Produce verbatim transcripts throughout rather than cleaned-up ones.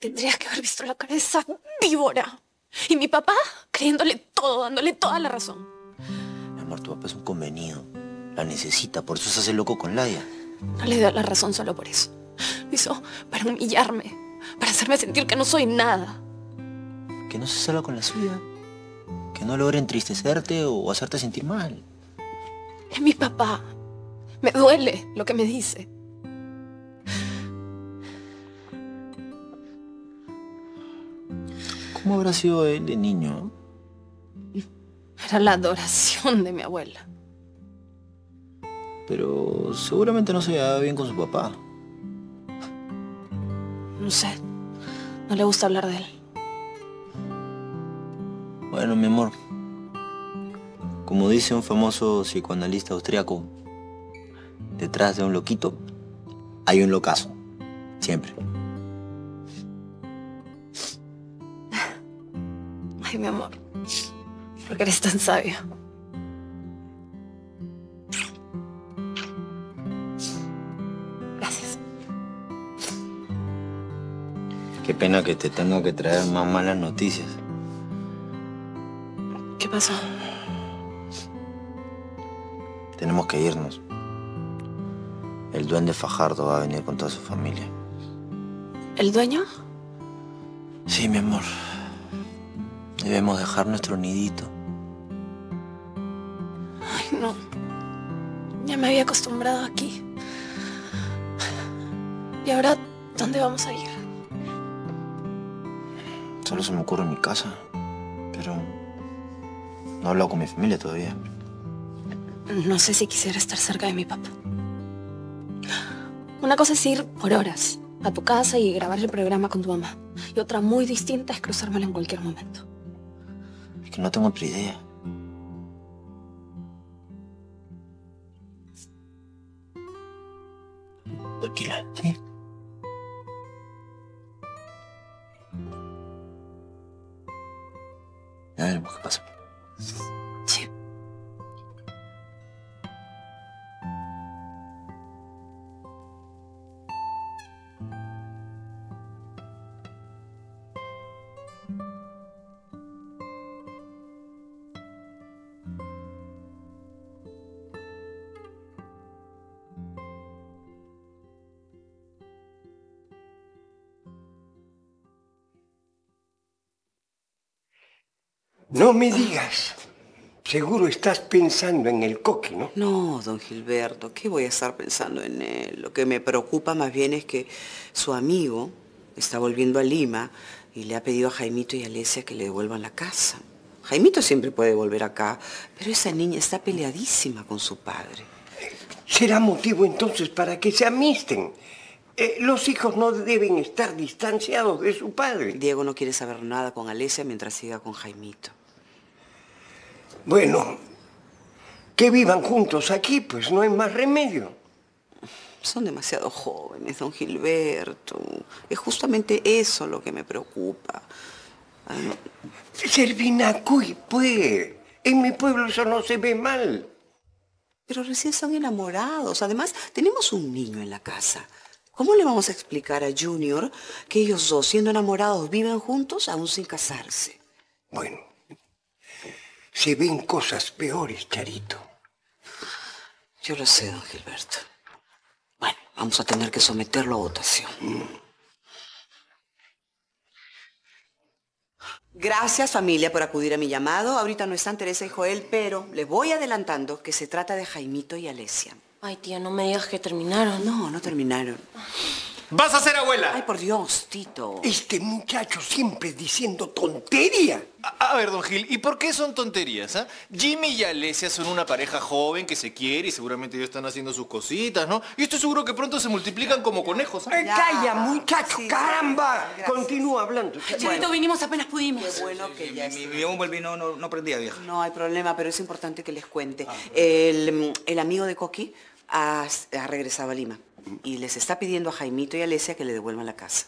Tendrías que haber visto la cara de esa víbora. Y mi papá creyéndole todo, dándole toda la razón. Mi amor, tu papá es un convenido. La necesita, por eso se hace loco con Laia. No le da la razón solo por eso. Lo hizo para humillarme, para hacerme sentir que no soy nada. Que no se salga con la suya. Que no logre entristecerte o hacerte sentir mal. Es mi papá. Me duele lo que me dice. ¿Cómo habrá sido él de niño? Era la adoración de mi abuela. Pero seguramente no se llevaba bien con su papá. No sé. No le gusta hablar de él. Bueno, mi amor. Como dice un famoso psicoanalista austriaco, detrás de un loquito hay un locazo. Siempre. Ay, mi amor, ¿por qué eres tan sabio? Gracias. Qué pena que te tenga que traer más malas noticias. ¿Qué pasó? Tenemos que irnos. El duende Fajardo va a venir con toda su familia. ¿El dueño? Sí, mi amor. Debemos dejar nuestro nidito. Ay, no. Ya me había acostumbrado aquí. ¿Y ahora dónde vamos a ir? Solo se me ocurre en mi casa. Pero no he hablado con mi familia todavía. No sé si quisiera estar cerca de mi papá. Una cosa es ir por horas a tu casa y grabar el programa con tu mamá. Y otra muy distinta es cruzármela en cualquier momento. Es que no tengo otra idea. Tranquila, ¿sí? Ya veremos qué pasa. Sí. No me digas. Seguro estás pensando en el Coqui, ¿no? No, don Gilberto, ¿qué voy a estar pensando en él? Lo que me preocupa más bien es que su amigo está volviendo a Lima y le ha pedido a Jaimito y a Alessia que le devuelvan la casa. Jaimito siempre puede volver acá, pero esa niña está peleadísima con su padre. ¿Será motivo entonces para que se amisten? Eh, los hijos no deben estar distanciados de su padre. Diego no quiere saber nada con Alessia mientras siga con Jaimito. Bueno, que vivan juntos aquí, pues no hay más remedio. Son demasiado jóvenes, don Gilberto. Es justamente eso lo que me preocupa. Ay, no. Servinacuy, pues. En mi pueblo eso no se ve mal. Pero recién están enamorados. Además, tenemos un niño en la casa. ¿Cómo le vamos a explicar a Junior que ellos dos, siendo enamorados, viven juntos aún sin casarse? Bueno. Se ven cosas peores, Charito. Yo lo sé, don Gilberto. Bueno, vamos a tener que someterlo a votación. Mm. Gracias, familia, por acudir a mi llamado. Ahorita no están Teresa y Joel, pero les voy adelantando que se trata de Jaimito y Alessia. Ay, tía, no me digas que terminaron. No, no terminaron. ¡Vas a ser abuela! Ay, por Dios, Tito. Este muchacho siempre diciendo tontería. A, a ver, don Gil, ¿y por qué son tonterías? ¿eh? Jimmy y Alessia son una pareja joven que se quiere y seguramente ellos están haciendo sus cositas, ¿no? Y estoy seguro que pronto se multiplican como conejos. ¿eh? ¡Calla, muchacho! Sí, ¡caramba! Gracias. Continúa hablando. Charito, bueno, vinimos apenas pudimos. Qué bueno que sí, ya Mi, mi bombo el vino no, no prendía, vieja. No hay problema, pero es importante que les cuente. Ah, el, el amigo de Coqui ha, ha regresado a Lima. Y les está pidiendo a Jaimito y Alessia que le devuelvan la casa.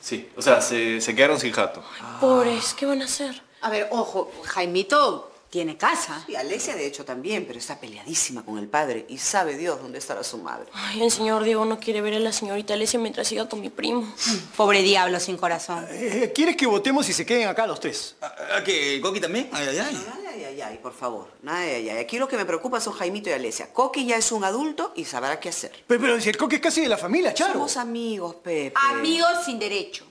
Sí, o sea, se, se quedaron sin jato. Ay, pobres, ¿qué van a hacer? A ver, ojo, Jaimito tiene casa. Sí, Alessia de hecho también, pero está peleadísima con el padre y sabe Dios dónde estará su madre. Ay, el señor Diego no quiere ver a la señorita Alessia mientras siga con mi primo. Pobre diablo sin corazón. Eh, ¿Quieres que votemos y se queden acá los tres? ¿A, a qué? ¿Coqui también? Ay, ay, ay. Ay, ay, ay, ay, por favor. Ay, ay, ay. Aquí lo que me preocupa son Jaimito y Alessia. Coqui ya es un adulto y sabrá qué hacer. Pero, pero si el Coqui es casi de la familia, Charo. Somos amigos, Pepe. Amigos sin derecho.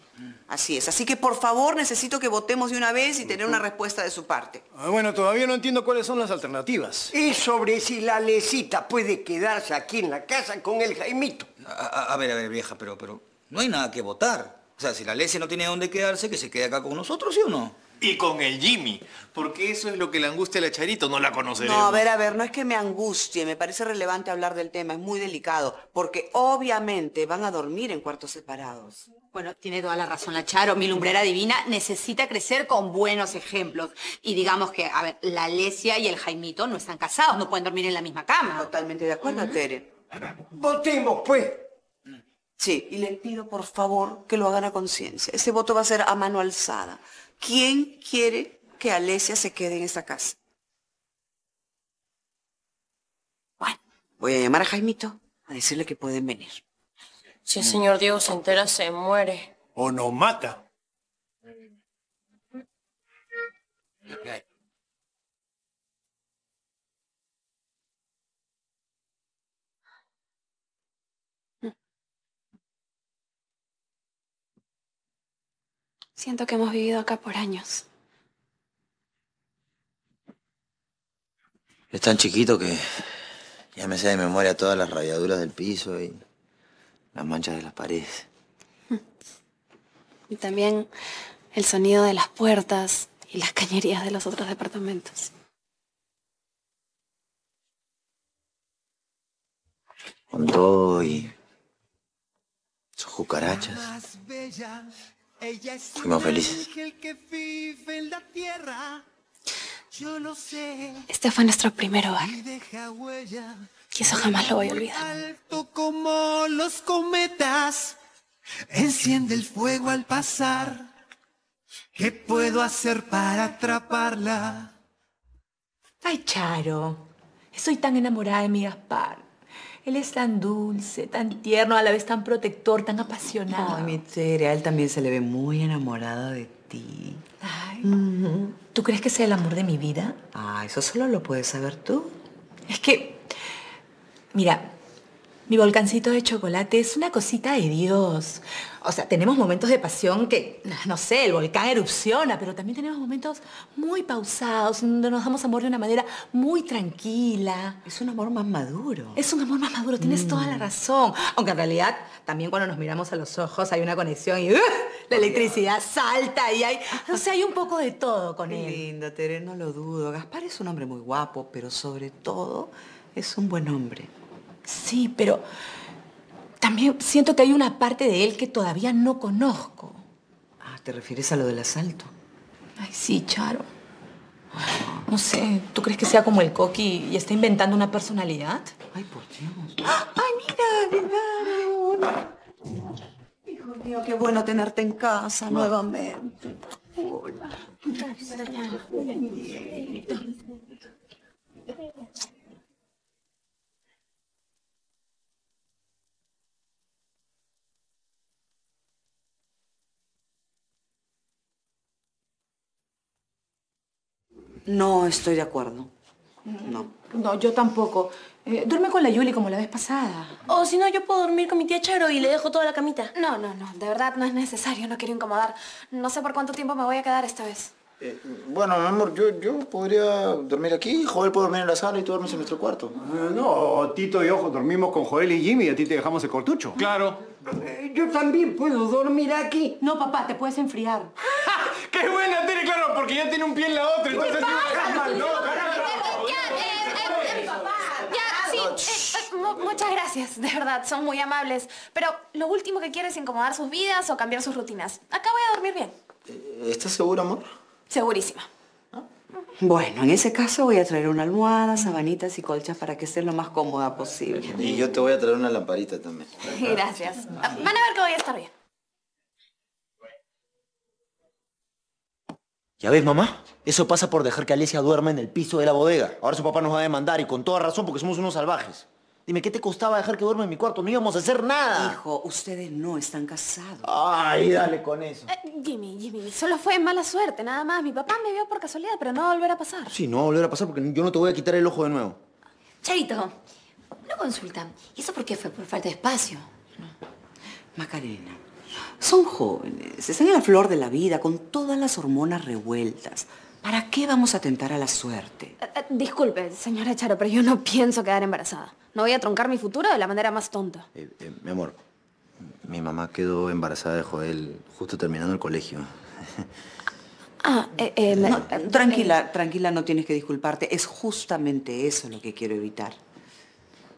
Así es, así que por favor necesito que votemos de una vez y tener una respuesta de su parte. Ah, bueno, todavía no entiendo cuáles son las alternativas. Es sobre si la Alessita puede quedarse aquí en la casa con el Jaimito. A, a, a ver, a ver, vieja, pero, pero no hay nada que votar. O sea, si la Alessia no tiene dónde quedarse, que se quede acá con nosotros, ¿sí o no? Y con el Jimmy, porque eso es lo que le angustia a la Charito, no la conoceremos. No, a ver, a ver, no es que me angustie, me parece relevante hablar del tema, es muy delicado, porque obviamente van a dormir en cuartos separados. Bueno, tiene toda la razón la Charo, mi lumbrera divina necesita crecer con buenos ejemplos. Y digamos que, a ver, la Alessia y el Jaimito no están casados, no pueden dormir en la misma cama. Totalmente de acuerdo, uh-huh. Tere. Votemos, pues. Sí, y les pido por favor que lo hagan a conciencia. Ese voto va a ser a mano alzada. ¿Quién quiere que Alessia se quede en esta casa? Bueno, voy a llamar a Jaimito a decirle que pueden venir. Si el señor Diego se entera, se muere. O nos mata. Siento que hemos vivido acá por años. Es tan chiquito que ya me sé de memoria todas las rayaduras del piso y las manchas de las paredes. Y también el sonido de las puertas y las cañerías de los otros departamentos. Con todo y sus cucarachas. Fuimos felices. Este fue nuestro primer hogar. Y eso jamás lo voy a olvidar. Como los cometas, enciende el fuego al pasar. ¿Qué puedo hacer para atraparla? Ay, Charo, estoy tan enamorada de mi Gaspar. Él es tan dulce, tan tierno, a la vez tan protector, tan apasionado. Ay, mi Tere, a él también se le ve muy enamorado de ti. Ay. Uh-huh. ¿Tú crees que sea el amor de mi vida? Ah, eso solo lo puedes saber tú. Es que, mira, mi volcancito de chocolate es una cosita de Dios. O sea, tenemos momentos de pasión que, no sé, el volcán erupciona, pero también tenemos momentos muy pausados, donde nos damos amor de una manera muy tranquila. Es un amor más maduro. Es un amor más maduro, tienes mm. toda la razón. Aunque en realidad, también cuando nos miramos a los ojos hay una conexión y uh, la electricidad salta y hay... O sea, hay un poco de todo con él. Qué lindo, Tere, no lo dudo. Gaspar es un hombre muy guapo, pero sobre todo es un buen hombre. Sí, pero también siento que hay una parte de él que todavía no conozco. Ah, ¿te refieres a lo del asalto? Ay, sí, Charo. Bueno. No sé, ¿tú crees que sea como el Coqui y está inventando una personalidad? Ay, por Dios. ¡Ay, mira, mira! Hijo mío, qué bueno tenerte en casa no. nuevamente. Hola. No estoy de acuerdo. No. No, yo tampoco. Eh, duerme con la Yuli como la vez pasada. O si no, yo puedo dormir con mi tía Charo y le dejo toda la camita. No, no, no. De verdad no es necesario. No quiero incomodar. No sé por cuánto tiempo me voy a quedar esta vez. Eh, bueno, mi amor, yo, yo podría dormir aquí. Joel puede dormir en la sala y tú duermes en nuestro cuarto. Eh, no, Tito y yo dormimos con Joel y Jimmy y a ti te dejamos el cortucho. Claro. Eh, yo también puedo dormir aquí. No, papá, te puedes enfriar. ¡Qué buena, Tere! Claro, porque ya tiene un pie en la otra, entonces... ¡Ya, eh, eh, papá! ¡Ya, sí! Eh, eh, muchas gracias, de verdad, son muy amables. Pero lo último que quiero es incomodar sus vidas o cambiar sus rutinas. Acá voy a dormir bien. ¿Estás segura, amor? Segurísima. Bueno, en ese caso voy a traer una almohada, sabanitas y colchas para que estés lo más cómoda posible. Y yo te voy a traer una lamparita también. Gracias. Van a ver que voy a estar bien. ¿Ya ves, mamá? Eso pasa por dejar que Alicia duerma en el piso de la bodega. Ahora su papá nos va a demandar y con toda razón porque somos unos salvajes. Dime, ¿qué te costaba dejar que duerma en mi cuarto? No íbamos a hacer nada. Hijo, ustedes no están casados. Ay, dale con eso. Eh, Jimmy, Jimmy, solo fue mala suerte, nada más. Mi papá me vio por casualidad, pero no va a volver a pasar. Sí, no va a volver a pasar porque yo no te voy a quitar el ojo de nuevo. Charito, una consulta. ¿Y eso por qué fue? ¿Por falta de espacio? Macarena, son jóvenes, están en la flor de la vida, con todas las hormonas revueltas. ¿Para qué vamos a tentar a la suerte? Eh, eh, disculpe, señora Charo, pero yo no pienso quedar embarazada. No voy a truncar mi futuro de la manera más tonta. Eh, eh, mi amor, mi mamá quedó embarazada de Joel justo terminando el colegio. Ah, eh, eh, no, eh, tranquila, eh, tranquila, no tienes que disculparte. Es justamente eso lo que quiero evitar.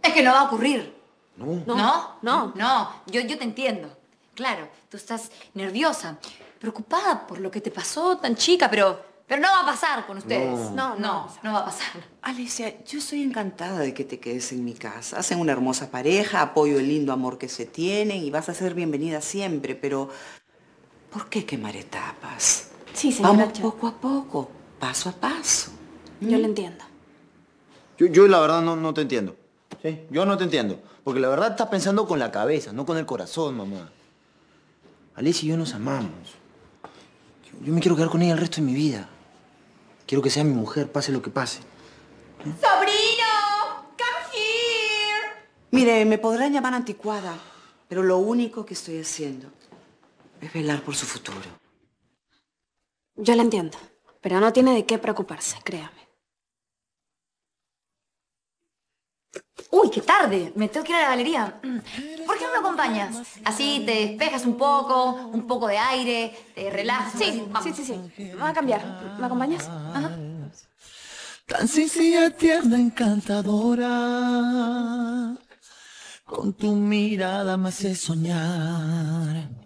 Es que no va a ocurrir. No. No, no, no. no. Yo, yo te entiendo. Claro, tú estás nerviosa, preocupada por lo que te pasó tan chica, pero... Pero no va a pasar con ustedes. No, no, no, no va a pasar. Alicia, yo estoy encantada de que te quedes en mi casa. Hacen una hermosa pareja, apoyo el lindo amor que se tienen y vas a ser bienvenida siempre, pero... ¿Por qué quemar etapas? Sí, señora. Vamos poco a poco, paso a paso. Yo lo entiendo. Yo, yo la verdad no, no te entiendo. ¿Sí? Yo no te entiendo. Porque la verdad estás pensando con la cabeza, no con el corazón, mamá. Alicia y yo nos amamos. Yo, yo me quiero quedar con ella el resto de mi vida. Quiero que sea mi mujer, pase lo que pase. ¿Eh? ¡Sobrino! ¡Come here! Mire, me podrán llamar anticuada, pero lo único que estoy haciendo es velar por su futuro. Yo la entiendo, pero no tiene de qué preocuparse, créame. ¡Uy, qué tarde! Me tengo que ir a la galería. ¿Por qué no me acompañas? Así te despejas un poco, un poco de aire, te relajas. Sí, sí, sí, sí. Vamos a cambiar. ¿Me acompañas? Ajá. Tan sencilla, tierna, encantadora. Con tu mirada me hace soñar.